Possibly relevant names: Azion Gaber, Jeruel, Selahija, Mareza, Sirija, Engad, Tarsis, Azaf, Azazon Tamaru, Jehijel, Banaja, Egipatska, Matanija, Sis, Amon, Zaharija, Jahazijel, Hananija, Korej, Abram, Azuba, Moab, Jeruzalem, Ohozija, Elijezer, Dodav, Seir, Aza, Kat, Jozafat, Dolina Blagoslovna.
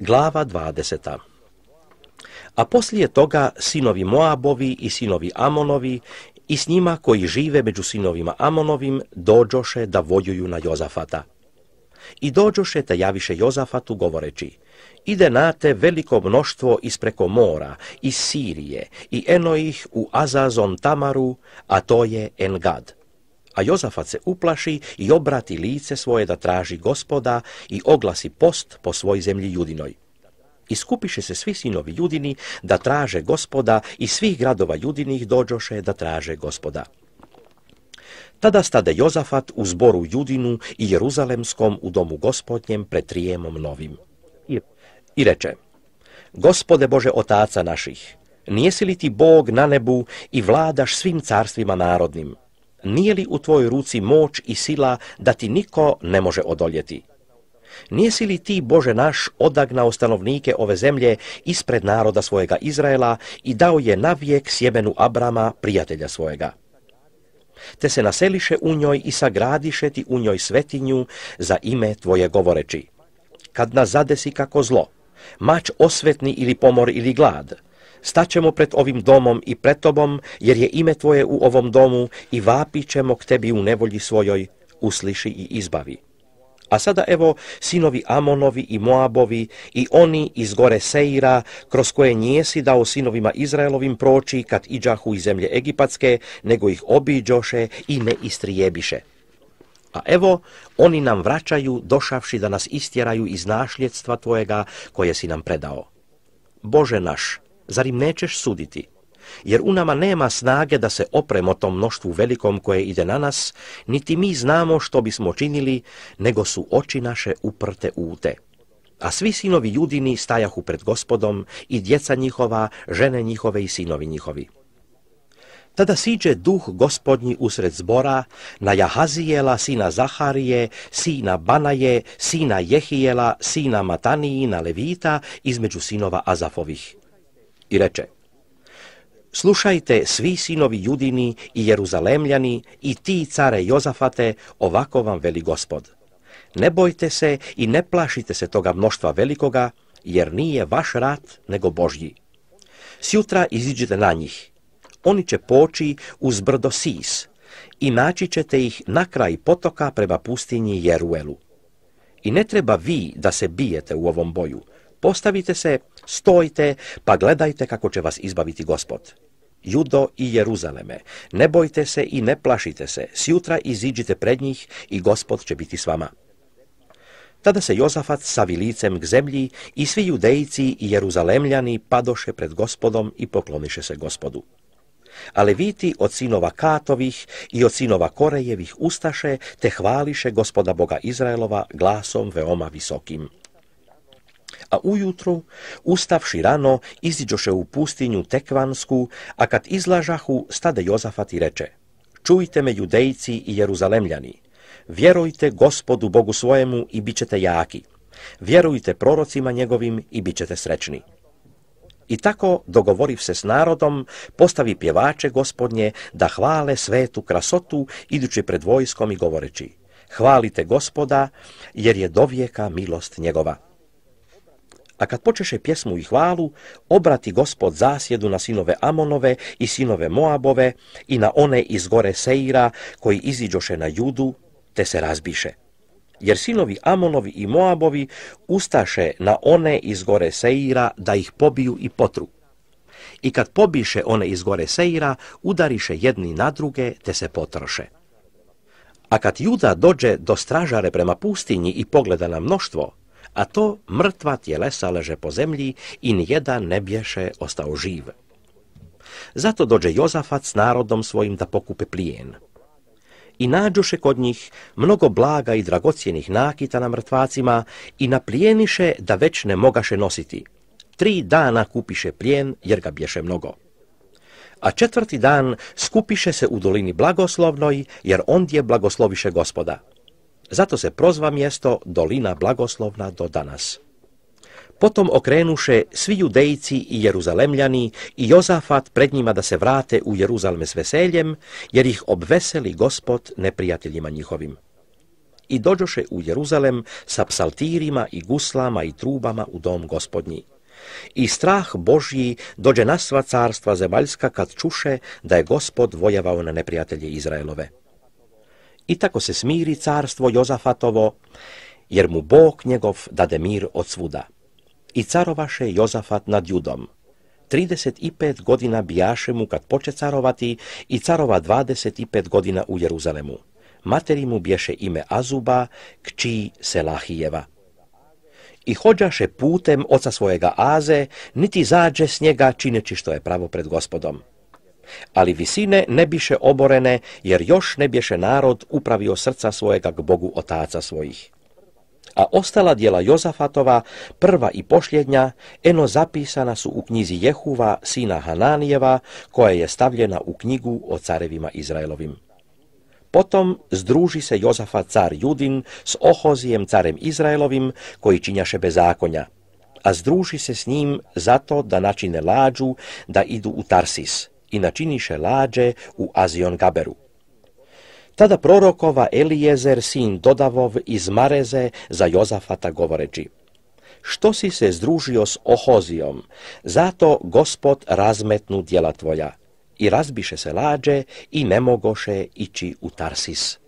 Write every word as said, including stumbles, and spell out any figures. Glava dvadeseta. A poslije toga sinovi Moabovi i sinovi Amonovi i s njima koji žive među sinovima Amonovim dođoše da vojuju na Jozafata. I dođoše te javiše Jozafatu govoreći: Ide nate veliko mnoštvo ispreko mora, iz Sirije, i eno ih u Azazon Tamaru, a to je Engad. A Jozafat se uplaši i obrati lice svoje da traži Gospoda i oglasi post po svoj zemlji Judinoj. I skupiše se svi sinovi Judini da traže Gospoda i svih gradova Judinih dođoše da traže Gospoda. Tada stade Jozafat u zboru Judinu i Jeruzalemskom u domu Gospodnjem pred trijemom novim. I reče: Gospode Bože otaca naših, nijesi li ti Bog na nebu i vladaš svim carstvima narodnim? Nije li u tvojoj ruci moć i sila da ti niko ne može odoljeti? Nijesi li ti, Bože naš, odagnao stanovnike ove zemlje ispred naroda svojega Izraela i dao je navijek sjemenu Abrama, prijatelja svojega? Te se naseliše u njoj i sagradiše ti u njoj svetinju za ime tvoje govoreći: Kad nas zadesi kako zlo, mač osvetni ili pomor ili glad, staćemo pred ovim domom i pred tobom, jer je ime tvoje u ovom domu, i vapićemo k tebi u nevolji svojoj, usliši i izbavi. A sada evo, sinovi Amonovi i Moabovi i oni iz gore Seira, kroz koje nijesi dao sinovima Izraelovim proći kad iđahu iz zemlje Egipatske, nego ih obiđoše i ne istrijebiše. A evo, oni nam vraćaju, došavši da nas istjeraju iz nasljedstva tvojega koje si nam predao. Bože naš, zar im nećeš suditi? Jer u nama nema snage da se opremo tom mnoštvu velikom koje ide na nas, niti mi znamo što bismo činili, nego su oči naše uprte u te. A svi sinovi Judini stajahu pred Gospodom, i djeca njihova, žene njihove i sinovi njihovi. Tada siđe duh Gospodnji usred zbora na Jahazijela, sina Zaharije, sina Banaje, sina Jehijela, sina Matanijina Levita, između sinova Azafovih. I reče: Slušajte svi sinovi Judini i Jeruzalemljani, i ti, care Jozafate, ovako vam veli Gospod: Ne bojte se i ne plašite se toga mnoštva velikoga, jer nije vaš rat, nego Božji. Sjutra iziđite na njih. Oni će poći uz brdo Sis i naći ćete ih na kraj potoka prema pustinji Jeruelu. I ne treba vi da se bijete u ovom boju. Postavite se, stojte, pa gledajte kako će vas izbaviti Gospod. Judo i Jeruzaleme, ne bojte se i ne plašite se, sjutra iziđite pred njih i Gospod će biti s vama. Tada se Jozafat savi licem k zemlji i svi Judejci i Jeruzalemljani padoše pred Gospodom i pokloniše se Gospodu. A Leviti od sinova Katovih i od sinova Korejevih ustaše te hvališe Gospoda Boga Izraelova glasom veoma visokim. A ujutru, ustavši rano, iziđoše u pustinju Tekvansku, a kad izlažahu, stade Jozafat i reče: Čujte me, Judejci i Jeruzalemljani, vjerujte Gospodu Bogu svojemu i bit ćete jaki, vjerujte prorocima njegovim i bit ćete srećni. I tako, dogovoriv se s narodom, postavi pjevače Gospodnje da hvale svetu krasotu, idući pred vojskom i govoreći: Hvalite Gospoda, jer je dovijeka milost njegova. A kad počeše pjesmu i hvalu, obrati Gospod zasjedu na sinove Amonove i sinove Moabove i na one iz gore Seira koji iziđoše na Judu, te se razbiše. Jer sinovi Amonovi i Moabovi ustaše na one iz gore Seira da ih pobiju i potru. I kad pobiše one iz gore Seira, udariše jedni na druge, te se potroše. A kad Juda dođe do stražare prema pustinji i pogleda na mnoštvo, a to mrtva tjelesa leže po zemlji i nijedan ne bješe ostao živ. Zato dođe Jozafat s narodom svojim da pokupe plijen. I nađoše kod njih mnogo blaga i dragocjenih nakita na mrtvacima i naplijeniše da već ne mogaše nositi. Tri dana kupiše plijen, jer ga bješe mnogo. A četvrti dan skupiše se u dolini Blagoslovnoj, jer ondje blagosloviše Gospoda. Zato se prozva mjesto Dolina Blagoslovna do danas. Potom okrenuše svi Judejci i Jeruzalemljani i Jozafat pred njima da se vrate u Jeruzalem s veseljem, jer ih obveseli Gospod neprijateljima njihovim. i dođoše u Jeruzalem sa psaltirima i guslama i trubama u dom gospodnji. I strah Božji dođe na sva carstva zemaljska kad čuše da je Gospod vojevao na neprijatelje Izraelove. I tako se smiri carstvo Jozafatovo, jer mu Bog njegov dade mir od svuda. I carovaše Jozafat nad Judom. Trideset i pet godina bijaše mu kad poče carovati i carova dvadeset i pet godina u Jeruzalemu. Materi mu biješe ime Azuba, kći Selahijeva. I hođaše putem oca svojega Aze, niti zađe s njega čineći što je pravo pred Gospodom. Ali visine ne biše oborene, jer još ne biješe narod upravio srca svojega k Bogu otaca svojih. A ostala djela Jozafatova, prva i posljednja, eno zapisana su u knjizi Jehuva, sina Hananijeva, koja je stavljena u knjigu o carevima Izraelovim. Potom združi se Jozafat car Judin s Ohozijem carem Izraelovim, koji činjaše bezakonja, a združi se s njim zato da načine lađu da idu u Tarsis i načiniše lađe u Azion Gaberu. Tada prorokova Elijezer, sin Dodavov, iz Mareze za Jozafata govoreći: Što si se združio s Ohozijom, zato Gospod razmetnu djela tvoja. I razbiše se lađe i ne mogoše ići u Tarsis.